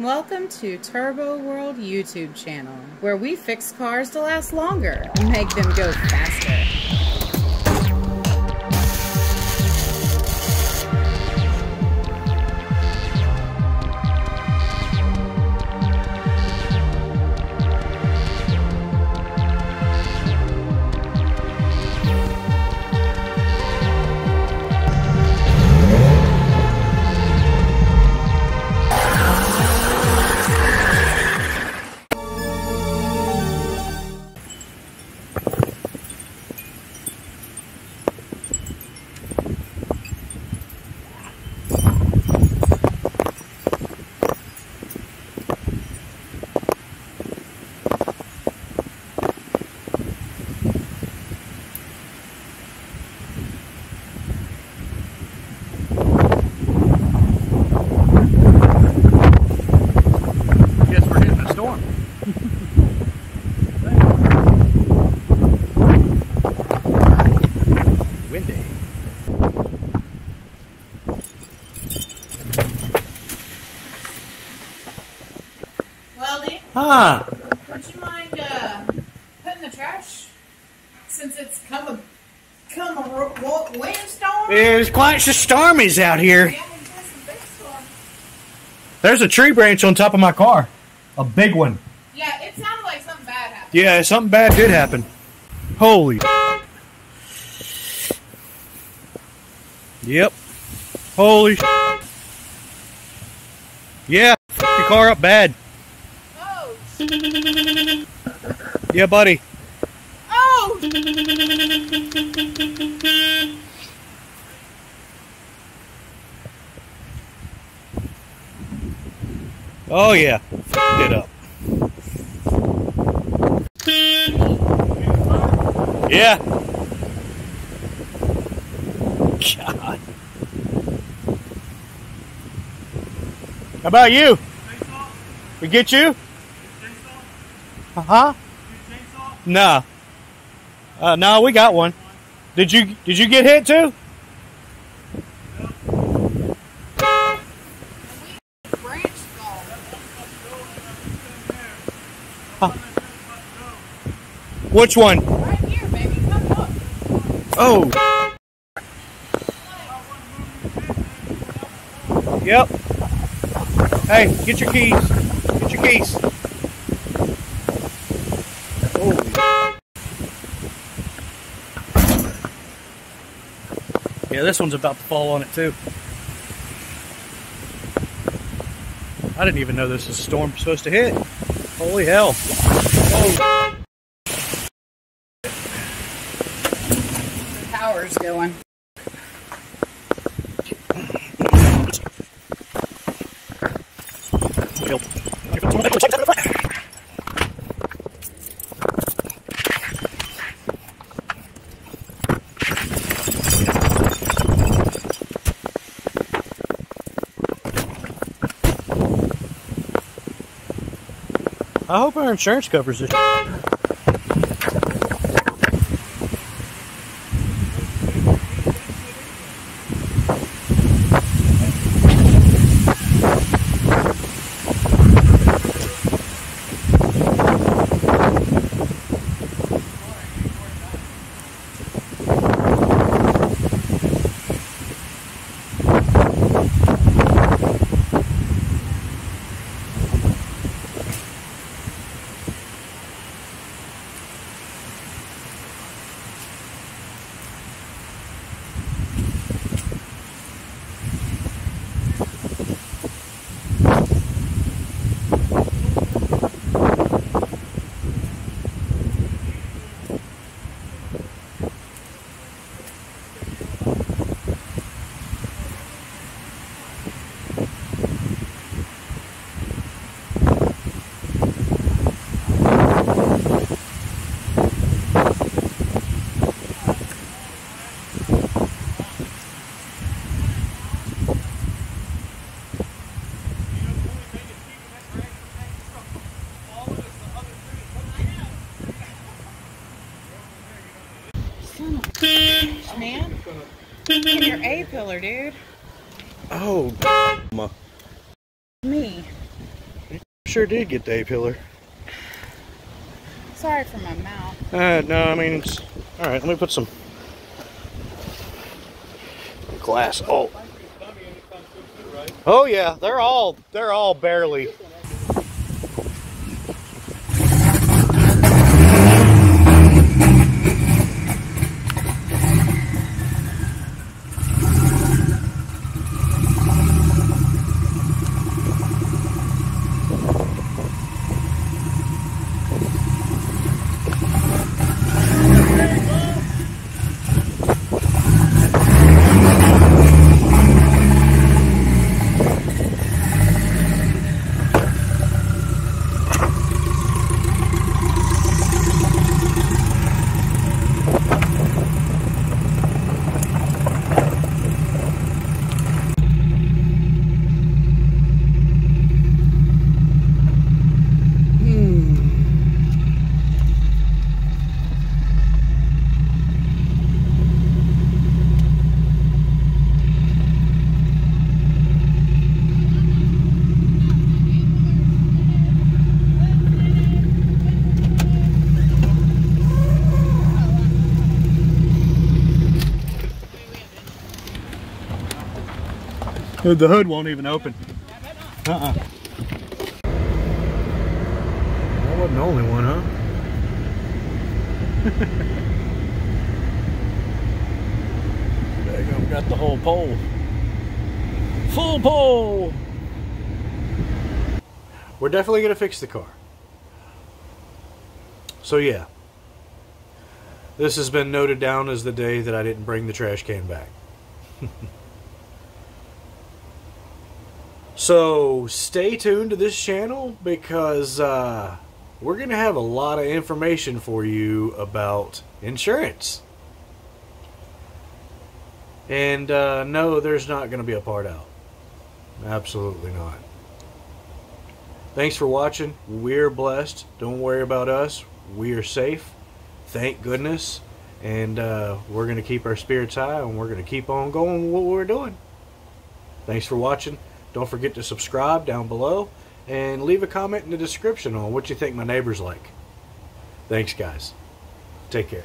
Welcome to Turbo World YouTube channel, where we fix cars to last longer and make them go fast. Ah. Would you mind putting the trash, since it's come a windstorm? It's quite so stormies out here. Yeah, it's a big storm. There's a tree branch on top of my car, a big one. Yeah, it sounded like something bad happened. Yeah, something bad did happen. Holy. Yep. Holy. Yeah, f*** your car up bad. Yeah, buddy. Oh! Oh, yeah. F***ed it up. Yeah. God. How about you? We get you? Uh-huh. No. No, we got one. Did you get hit too? No. Huh. Which one? Right here, baby. Come look. Oh. Yep. Hey, get your keys. Get your keys. Yeah, this one's about to fall on it too. I didn't even know this was a storm supposed to hit. Holy hell. Oh. The power's going. I hope our insurance covers this. Man, in your A-pillar, dude. Oh, me. Sure did get the A-pillar. Sorry for my mouth. No, I mean, it's... Alright, let me put some glass. Oh. Oh yeah, they're all barely. The hood won't even open. Uh-uh. That wasn't the only one, huh? There you go. Got the whole pole. Full pole! We're definitely going to fix the car. So, yeah. This has been noted down as the day that I didn't bring the trash can back. So stay tuned to this channel because we're going to have a lot of information for you about insurance. And no, there's not going to be a part out. Absolutely not. Thanks for watching. We're blessed. Don't worry about us. We are safe. Thank goodness. And we're going to keep our spirits high and we're going to keep on going with what we're doing. Thanks for watching. Don't forget to subscribe down below and leave a comment in the description on what you think my neighbor's like. Thanks, guys. Take care.